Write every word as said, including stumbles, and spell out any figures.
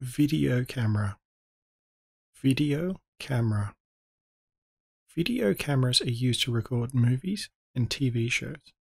video camera, video camera. Video cameras are used to record movies and T V shows.